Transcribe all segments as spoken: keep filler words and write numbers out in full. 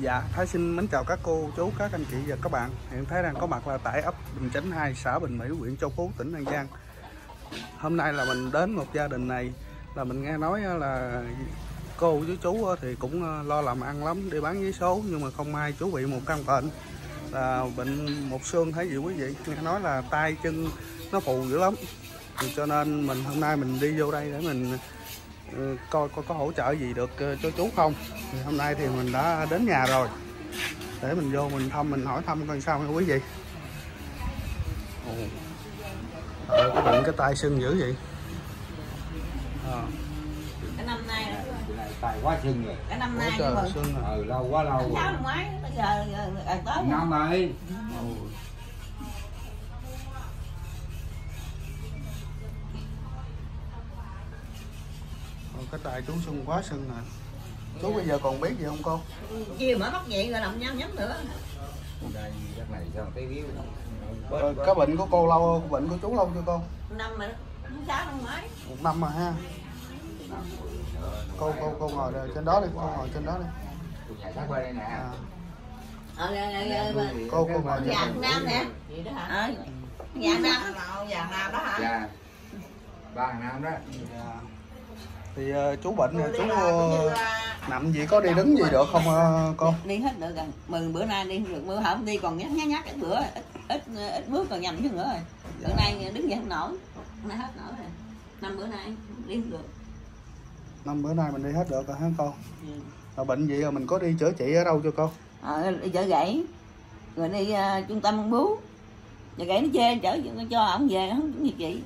Dạ, Thái xin mến chào các cô, chú, các anh chị và các bạn. Hiện Thái đang có mặt là tại ấp Bình Chánh hai, xã Bình Mỹ, huyện Châu Phú, tỉnh An Giang. Hôm nay là mình đến một gia đình này, là mình nghe nói là cô với chú thì cũng lo làm ăn lắm, đi bán vé số, nhưng mà không may chú bị một căn bệnh, là bệnh một xương thấy gì quý vị. Nghe nói là tay chân nó phù dữ lắm, cho nên mình hôm nay mình đi vô đây để mình coi coi có hỗ trợ gì được cho chú không. Thì hôm nay thì mình đã đến nhà rồi, để mình vô mình thăm, mình hỏi thăm coi sao nha quý vị. Ồ, cái bệnh cái tay sưng dữ vậy à. Cái năm nay tay quá sưng rồi, cái năm nay sưng rồi. Ừ, lâu quá lâu rồi, tháng ngoái bây giờ tới năm rồi. Cái tay chú sưng quá sưng nè. Chú bây giờ còn biết gì không cô? Chiều mở mắt vậy rồi lòng nhau nhắm nữa. Đây, cái này sao cái víu. Cái bệnh của cô lâu, bệnh của chú lâu chưa cô? Năm rồi, sáu năm mấy. Một năm mà ha. Cô cô cô ngồi trên đó đi, cô ngồi trên đó đi. À. Cô cô ngồi nhà Nam nè. Ờ. Nhà Nam, nhà Nam đó hả? Dạ. Ba Nam đó. Thì uh, chú bệnh rồi, chú uh, nằm gì có đi đứng gì được không uh, con? Đi hết được rồi, mừng bữa nay đi được, mưa hả không đi còn nhắc nhắc nhắc cái bữa, ít ít ít bước còn nhầm chứ nữa rồi. Dạ. Bữa nay đứng dậy không nổi, nay hết nổi rồi. Năm bữa nay đi được. Năm bữa nay mình đi hết được rồi hả con? Ừ. Rồi bệnh gì rồi mình có đi chữa trị ở đâu chưa con? Ờ, đi chợ gãy, rồi đi uh, trung tâm ung bướu, chợ gãy nó chê chở cho ổng về không có gì chị.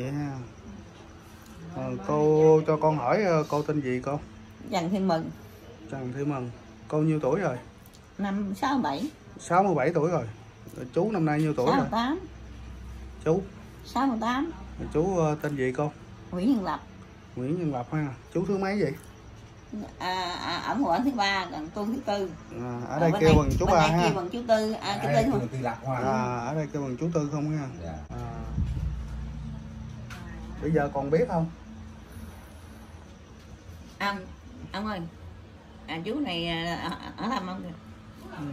Yeah. Cô cho con hỏi cô tên gì cô? Trần Thị Mừng. Trần Thị Mừng. Cô nhiêu tuổi rồi? Năm sáu mươi bảy. sáu mươi bảy tuổi rồi. Chú năm nay nhiêu tuổi rồi? sáu mươi tám. Chú? sáu mươi tám. Chú tên gì cô? Nguyễn Nhân Lập. Nguyễn Nhân Lập ha. Chú thứ mấy vậy? À, à, ổng ở thứ ba, còn tôi thứ tư. À, ở đây kêu bằng chú ba ha. Ở đây kêu bằng chú tư, à, chú tư không? À, ở đây kêu bằng chú tư không ha. Dạ. À. Bây giờ còn biết không? Ông, ông ơi, à, chú này ở thăm ông kìa. Ừ.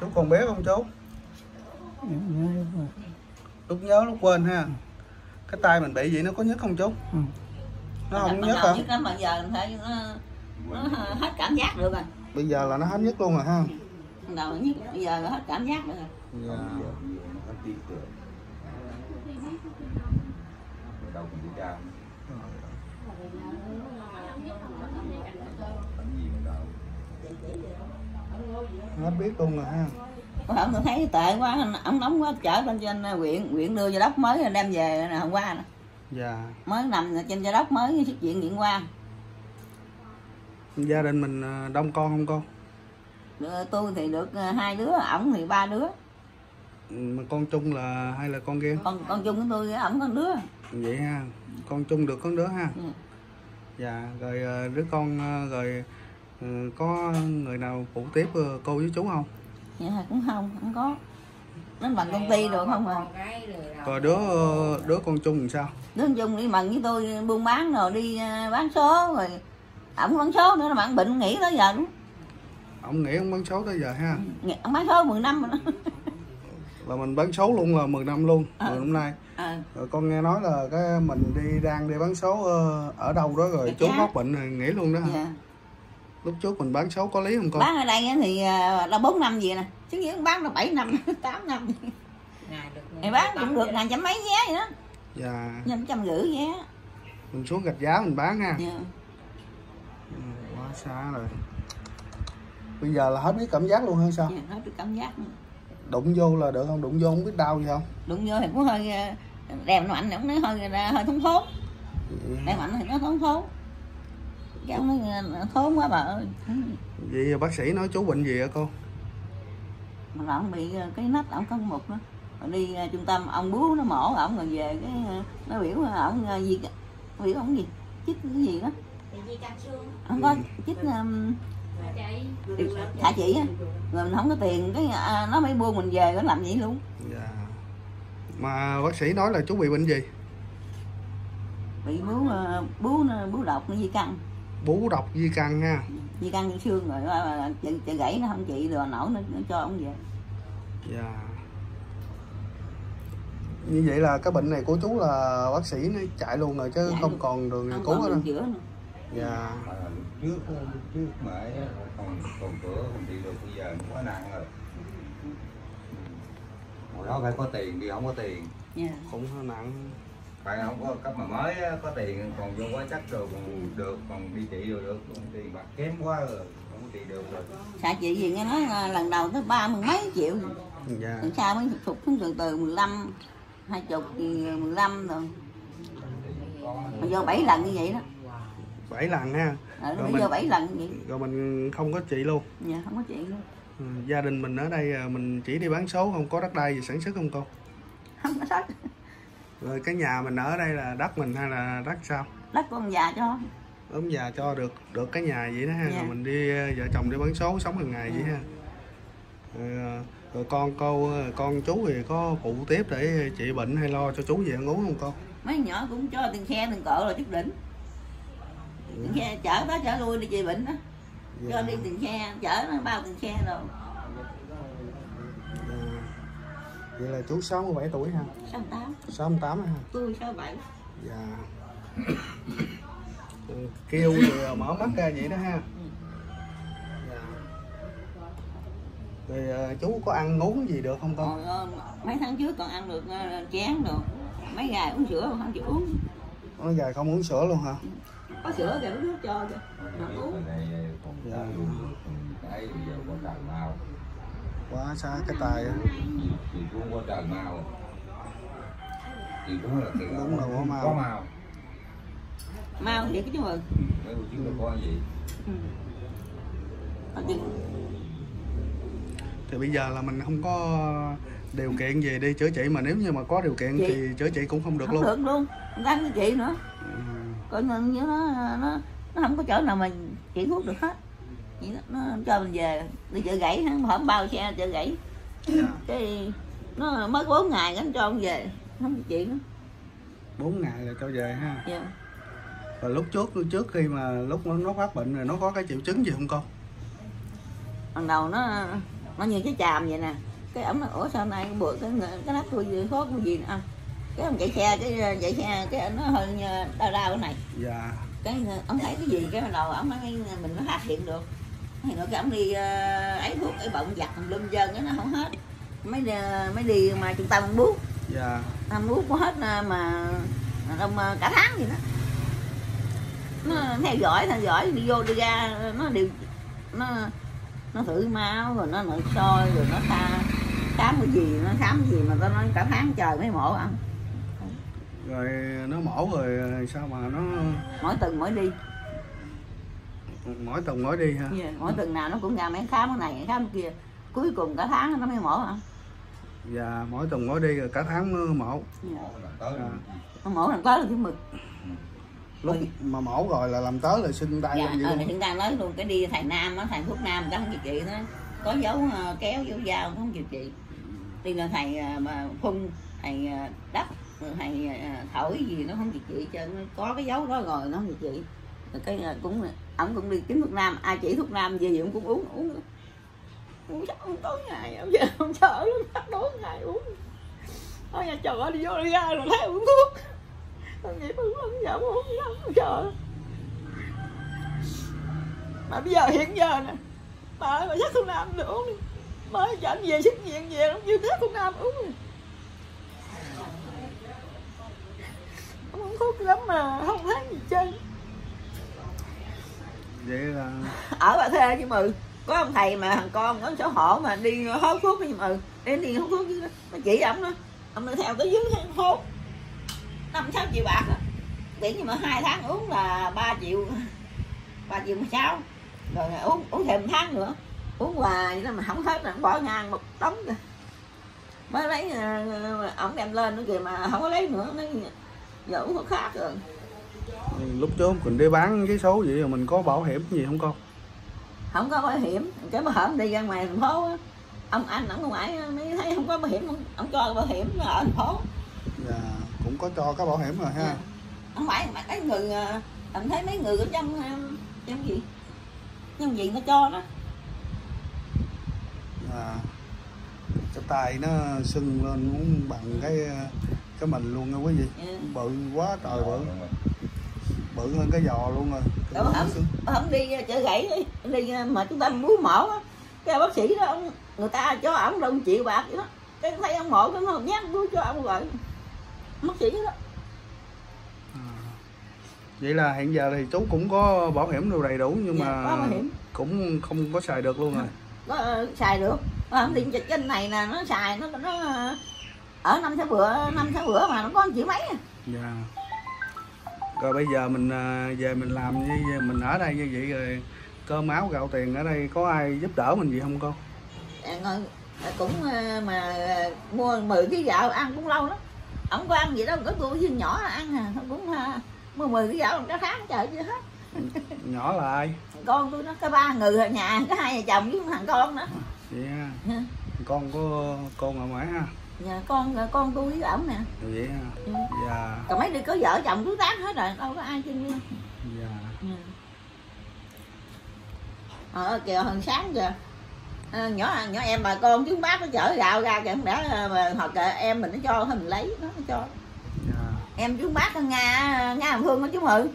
Chú còn biết không chú? Lúc nhớ lúc quên ha. Cái tay mình bị vậy nó có nhức không chú? Ừ. Nó không nhức hả? Nhức lắm mà giờ mình thấy nó, nó hết cảm giác được rồi. Bây giờ là nó hết nhức luôn rồi ha. Đầu nhức, bây giờ là hết cảm giác được rồi. Dạ. Đâu cũng đi ra. Hết biết luôn rồi ha. Ông tôi thấy tệ quá, ông nóng quá, chở lên trên huyện, huyện đưa giám đốc mới rồi đem về hôm qua nè. Dạ. Mới nằm trên giám đốc mới xuất viện viện qua. Gia đình mình đông con không con? Được, tôi thì được hai đứa, ổng thì ba đứa. Mà con chung là hay là con kia? Con con chung của tôi, ổng con đứa. Vậy ha, con chung được con đứa ha. Ừ. Dạ, rồi đứa con rồi có người nào phụ tiếp cô với chú không? Dạ cũng không, không có. Nó bằng công ty được không à? Rồi đứa đứa con chung làm sao? Đứa con chung đi mần với tôi buôn bán rồi đi bán số rồi ổng bán số nữa mà ổng bệnh nghỉ tới giờ đúng. Ổng nghỉ ổng bán số tới giờ ha. Ổng bán số mười năm rồi đó. Là mình bán số luôn là mười năm luôn, à, rồi hôm nay. À. Rồi con nghe nói là cái mình đi đang đi bán số ở đâu đó rồi chú mắc bệnh rồi nghỉ luôn đó hả? Dạ. Lúc trước mình bán số có lý không con? Bán ở đây thì là bốn năm gì nè, chứ như bán là bảy năm, tám năm. Ngày bán cũng được ngàn chấm mấy vé vậy đó. Dạ. Nhân trăm rưỡi vé. Mình xuống gạch giá mình bán ha. Dạ. Quá xa rồi. Bây giờ là hết biết cảm giác luôn hay sao? Dạ, hết biết cảm giác luôn. Đụng vô là được không? Đụng vô không biết đau gì không? Đụng vô thì cũng hơi đèm nó ảnh, nó hơi hơi thốn thốn. Đèm ảnh thì nó thốn thốn. Cháu nó thốn quá bà ơi. Vậy bác sĩ nói chú bệnh gì hả cô? Mà ổng bị cái nách, ổng có mục đó. Đi trung tâm, ông bú nó mổ ổng rồi về cái nó biểu ổng gì, biểu ổng gì, chích cái gì đó. Ổng có chích thả chỉ á, rồi mình không có tiền cái à, nó mới buông mình về nó làm vậy luôn. Dạ. Mà bác sĩ nói là chú bị bệnh gì? Bị bướu bướu bướu độc nó di căn. bú độc di căn nha, di căn xương rồi chị, chị gãy nó không chị rồi nổi nó, nó cho ông về. Dạ yeah. Như vậy là cái bệnh này của chú là bác sĩ nó chạy luôn rồi chứ dạ, không còn đường không cứu còn nữa. Chữa nữa. Dạ. Trước trước mãi còn còn chữa không đi được, bây giờ quá nặng rồi. Hồi đó phải có tiền đi, không có tiền. Dạ. Cũng hơi nặng. Phải không có cấp mà mới có tiền còn vô quá chắc rồi còn được, còn đi trị rồi được, còn tiền bạc kém quá rồi không có trị được rồi. Xạ chị gì nghe nói lần đầu tới ba mươi mấy triệu. Dạ. Lần sau mới phục xuống từ từ mười lăm. Hai chục, mười lăm rồi. Mình vô bảy lần như vậy đó. Bảy lần ha. Rồi, rồi mình vô bảy lần vậy. Rồi mình không có chị luôn. Dạ, không có chị luôn. Ừ, gia đình mình ở đây mình chỉ đi bán số, không có đất đai gì sản xuất không cô? Không có đất. Rồi cái nhà mình ở đây là đất mình hay là đất sao? Đất của ông già cho. Ông già cho được được cái nhà vậy đó ha. Dạ. Rồi mình đi vợ chồng đi bán số sống hàng ngày. Dạ. Vậy ha. Rồi, rồi con cô con chú thì có phụ tiếp để trị bệnh hay lo cho chú về ăn uống không con? Mấy nhỏ cũng cho từng xe từng cỡ rồi chút đỉnh. Ừ. Từng xe chở bác chở lui đi trị bệnh đó. Dạ. Cho đi từng xe chở nó bao từng xe rồi. Dạ. Vậy là chú sáu mươi bảy tuổi ha? sáu mươi tám. sáu mươi tám ha? Tôi sáu mươi bảy. Dạ. Kêu rồi mở mắt ra vậy đó ha. Rồi chú có ăn uống gì được không con? Ờ, mấy tháng trước còn ăn được chén được, mấy ngày uống sữa không chịu uống. Mấy ngày không uống sữa luôn hả? Có sữa kìa, uống nước cho kìa, không uống. Dạ. Quá xa cái tài á. Đúng là có mau. Mau. Mau vậy chứ mừng. Ừ. Thì bây giờ là mình không có điều kiện gì đi chữa trị, mà nếu như mà có điều kiện chị, thì chữa trị cũng không được không luôn. Không được luôn, không ăn với chị nữa. Ừ. Còn nó, nó, nó không có chỗ nào mình chỉ thuốc được hết. Vậy đó, nó cho mình về, đi chợ gãy, hổng bao xe chợ gãy. Dạ. Cái nó mới bốn ngày nó cho ông về, không chị nữa. bốn ngày là cho về ha. Dạ. Và lúc trước trước khi mà lúc nó phát bệnh rồi nó có cái triệu chứng gì không con? Lần đầu nó... nó như cái chàm vậy nè, cái ổng ủa sau này bữa cái cái nắp tôi gì khốt tôi gì nè, cái ông chạy xe cái chạy xe cái nó hơi đau đau cái này. Dạ. Cái ổng thấy cái gì cái đầu ổng nói mình nó phát hiện được, thì nữa cái ổng đi ấy thuốc ấy bọng giặt lum dơn cái nó không hết, mấy mấy đi mà chúng ta ăn bú. Dạ. Ăn bú có hết mà trong cả tháng gì đó, nó theo dõi theo dõi đi vô đi ra nó đều nó nó thử máu rồi nó nội soi rồi nó tha khám cái gì nó khám cái gì mà tao nói cả tháng trời mới mổ ăn. Rồi nó mổ rồi sao mà nó mỗi tuần mỗi đi mỗi tuần mỗi đi hả? Yeah, mỗi tuần nào nó cũng ra mấy khám cái này khám cái kia, cuối cùng cả tháng nó mới mổ hả? Dạ yeah, mỗi tuần mỗi đi rồi cả tháng mới mổ. Yeah. À. Mổ làm tới rồi chứ mực. Lúc mà mổ rồi là làm tới là sưng tay. Dạ, ờ, sưng tay nói luôn, cái đi thầy Nam á, thầy thuốc Nam cái không chịu trị đó. Có dấu kéo, dấu dao không chịu trị. Đi là thầy mà phun, thầy đắp, thầy thổi gì nó không chịu trị chứ. Có cái dấu đó rồi nó không chịu trị. Rồi cái cũng, ổng cũng đi kiếm thuốc Nam, ai chỉ thuốc Nam về gì cũng uống, uống nữa. Uống chắc không tối ngày, ông giờ không sợ luôn, chắc tối ngày uống. Thôi nhà trời ơi, đi vô đi ra rồi lấy uống thuốc. Không nghĩ bưng lắm, giờ uống lắm, trời. Mà bây giờ hiện giờ nè, bà ơi, bà dắt thuốc Nam được uống đi. Mới chở anh về, xích viện về, không chịu tiếp thuốc Nam uống đi. Ông uống thuốc lắm mà, không thấy gì chân. Vậy là... Ở bà thê chứ mừ, có ông thầy mà thằng con, có xấu hổ mà đi hốt thuốc chứ mừ. Đi đi hốt thuốc chứ, nó chỉ ổng đó. Ông nó theo tới dưới hốt. năm sáu triệu bạc á. Điển như mà hai tháng uống là ba triệu. ba triệu mười sáu. Rồi uống uống thêm một tháng nữa. Uống hoài vậy đó mà không hết là bỏ ngang một đống kìa. Mới lấy ổng đem lên nữa kìa mà không có lấy nữa, nó giờ uống có khác rồi. Lúc trước mình đi bán cái số vậy mình có bảo hiểm gì không con? Không có bảo hiểm, cái bảo hiểm đi ra ngoài thành phố á. Ông anh ở ngoài mới thấy không có bảo hiểm, ông cho bảo hiểm ở thành phố. Dạ. Cũng có cho cái bảo hiểm rồi ha. Không phải, mà cái người, mình thấy mấy người ở trong Giống gì? Giống gì nó cho đó. À, cái tay nó sưng lên muốn bằng cái cái mình luôn rồi quý vị. Ừ. Bự quá trời bự. Bự hơn cái giò luôn rồi. Cái đó, không, không đi chợ gãy đi, đi mà chúng ta muốn mổ á. Cái bác sĩ đó ông, người ta cho ổng đâu chịu bạc vậy đó. Cái thấy ông mổ cái nó không nhát đuôi cho ông rồi. Mất sĩ đó. Vậy là hiện giờ thì chú cũng có bảo hiểm đồ đầy đủ nhưng dạ, mà cũng không có xài được luôn rồi. Có xài được. Không điện dịch trên này nè nó xài nó nó ở năm sáu bữa, năm sáu bữa mà nó có chỉ mấy. Dạ. Rồi bây giờ mình về mình làm như mình ở đây như vậy rồi cơm áo gạo tiền ở đây có ai giúp đỡ mình gì không cô? À, cũng mà mua mười ký gạo ăn cũng lâu lắm. Không có ăn gì đâu, có tôi với nhỏ ăn à, cũng mua mười ký gạo một cái tháng trời chưa hết. Nhỏ là ai? Con tôi nó có ba người ở nhà, có hai nhà chồng với thằng con nữa. Vậy ha. Yeah. Con có con ở ngoài ha. Dạ con con tôi với ổng nè. Vậy ha. Ừ. Dạ. Còn mấy đứa có vợ chồng cứ tán hết rồi, đâu có ai trên luôn. Dạ. Yeah. Ờ kìa hồi sáng kìa. À, nhỏ nhỏ em bà con chú bác nó chở gạo ra kìa, đã hoặc là em mình nó cho thì mình lấy nó cho. Yeah. Em chú bác con Nga Nga Hồng Phương nó chú Mự.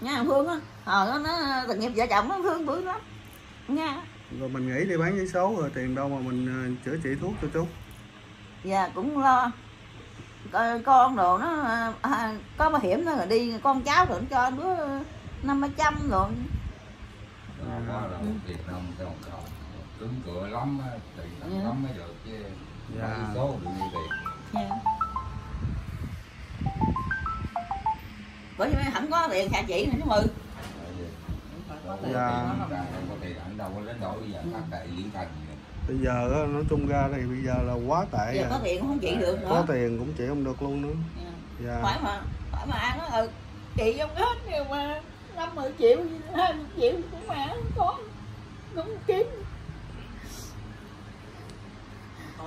Nga Hồng Phương á, ờ nó tình nghiệp vợ chồng nó thương bữa lắm. Nga. Rồi mình nghĩ đi bán giấy số rồi tiền đâu mà mình chữa trị thuốc cho chú. Dạ cũng lo coi con đồ nó à, có bảo hiểm nó rồi đi con cháu rồi nó cho bữa năm ba trăm rồi. Đó là một tiền năm cái đồng cọc cứng cửa lắm tiền lắm mới được chứ giấy số được nhiêu tiền. Dạ. Bởi vì không có tiền xài chị nữa chú Mười. Dạ. Bây giờ nói chung ra thì bây giờ là quá tệ. Giờ có tiền cũng không chịu được nữa. Có tiền cũng chịu không được luôn nữa. Dạ. Dạ. Phải mà, phải mà ăn nó ừ, chị không hết nhiều mà năm mười triệu, hai mươi triệu cũng mà không có, cũng kiếm. Dạ.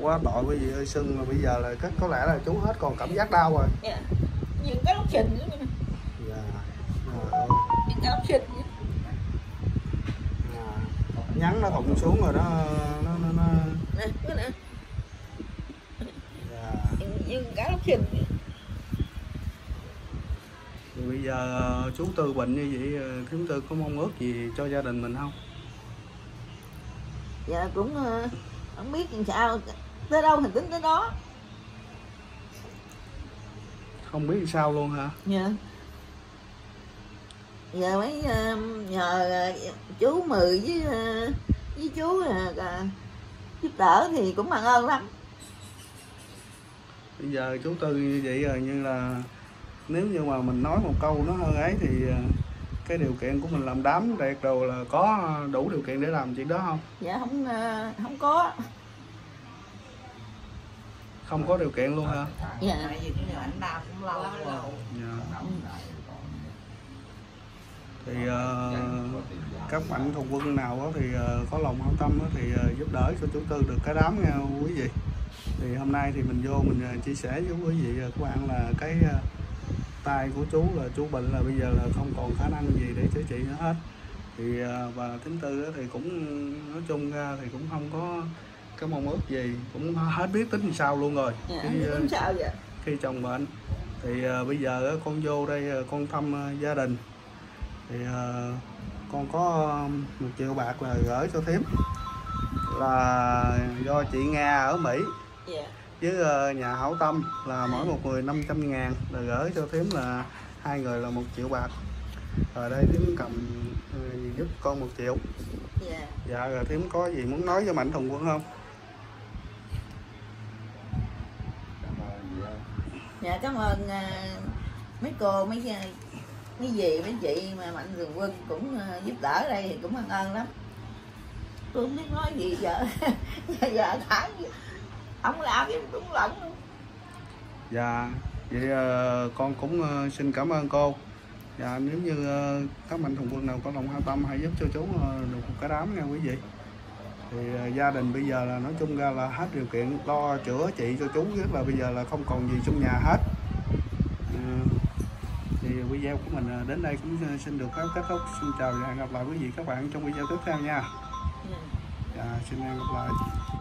Quá tội quý vị ơi, sưng mà bây giờ là cách có lẽ là chú hết còn cảm giác đau rồi. Dạ. Những cái lóc xịn nữa. Dạ. Dạ. Những cái lóc xịn. Dạ. Nhắn nó thụt xuống rồi đó, nó nó nó. Nè, cái nè. Dạ. Những cái lóc xịn. Bây giờ chú Tư bệnh như vậy, chú Tư có mong ước gì cho gia đình mình không? Dạ cũng không biết làm sao, tới đâu thì tính tới đó. Không biết làm sao luôn hả? Dạ. Giờ mấy nhờ chú Mười với với chú giúp đỡ thì cũng mặn ơn lắm. Bây giờ chú Tư như vậy rồi như là nếu như mà mình nói một câu nó hơi ấy thì cái điều kiện của mình làm đám đẹp đồ là có đủ điều kiện để làm chuyện đó không? Dạ không không có. Không có điều kiện luôn hả? Dạ. Dạ. Thì uh, các mạnh thường quân nào thì uh, có lòng hảo tâm thì uh, giúp đỡ cho chú Tư được cái đám nha quý vị. Thì hôm nay thì mình vô mình chia sẻ với quý vị các bạn là cái uh, tay của chú là chú bệnh là bây giờ là không còn khả năng gì để chữa trị nữa hết. Thì và Thím Tư thì cũng nói chung ra thì cũng không có cái mong ước gì, cũng hết biết tính sao luôn rồi. Dạ, khi, sao vậy? Khi chồng bệnh thì uh, bây giờ uh, con vô đây uh, con thăm uh, gia đình thì uh, con có một triệu bạc là gửi cho Thím là do chị Nga ở Mỹ. Dạ. Với nhà hảo tâm là mỗi một người năm trăm ngàn là gửi cho Thím là hai người là một triệu bạc. Ở đây Thím cầm giúp con một triệu. Yeah. Dạ rồi Thím có gì muốn nói với mạnh thường quân không? Dạ cảm ơn uh, mấy cô mấy mấy dì mấy chị mà mạnh thường quân cũng uh, giúp đỡ đây thì cũng ơn ơn lắm. Tôi không biết nói gì giờ giờ tháng ông làm thì cũng lận luôn. Dạ vậy uh, con cũng uh, xin cảm ơn cô. Dạ nếu như uh, các mạnh thường quân nào có lòng hảo tâm hãy giúp cho chú uh, được một cái đám nha quý vị. Thì uh, gia đình bây giờ là nói chung ra là hết điều kiện lo chữa trị cho chú, nhất là bây giờ là không còn gì trong nhà hết. Uh, video của mình đến đây cũng xin được phép kết thúc. Xin chào và hẹn gặp lại quý vị các bạn trong video tiếp theo nha. Dạ, xin hẹn gặp lại.